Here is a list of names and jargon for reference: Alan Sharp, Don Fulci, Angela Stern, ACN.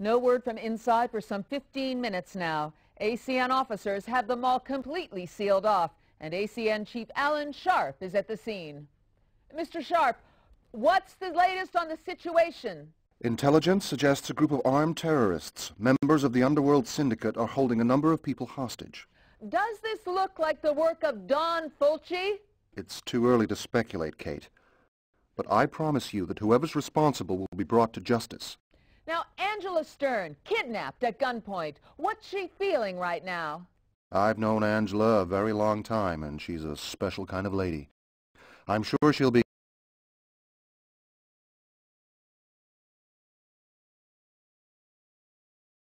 No word from inside for some 15 minutes now. ACN officers have the mall completely sealed off, and ACN Chief Alan Sharp is at the scene. Mr. Sharp, what's the latest on the situation? Intelligence suggests a group of armed terrorists, members of the underworld syndicate, are holding a number of people hostage. Does this look like the work of Don Fulci? It's too early to speculate, Kate. But I promise you that whoever's responsible will be brought to justice. Now, Angela Stern, kidnapped at gunpoint. What's she feeling right now? I've known Angela a very long time, and she's a special kind of lady. I'm sure she'll be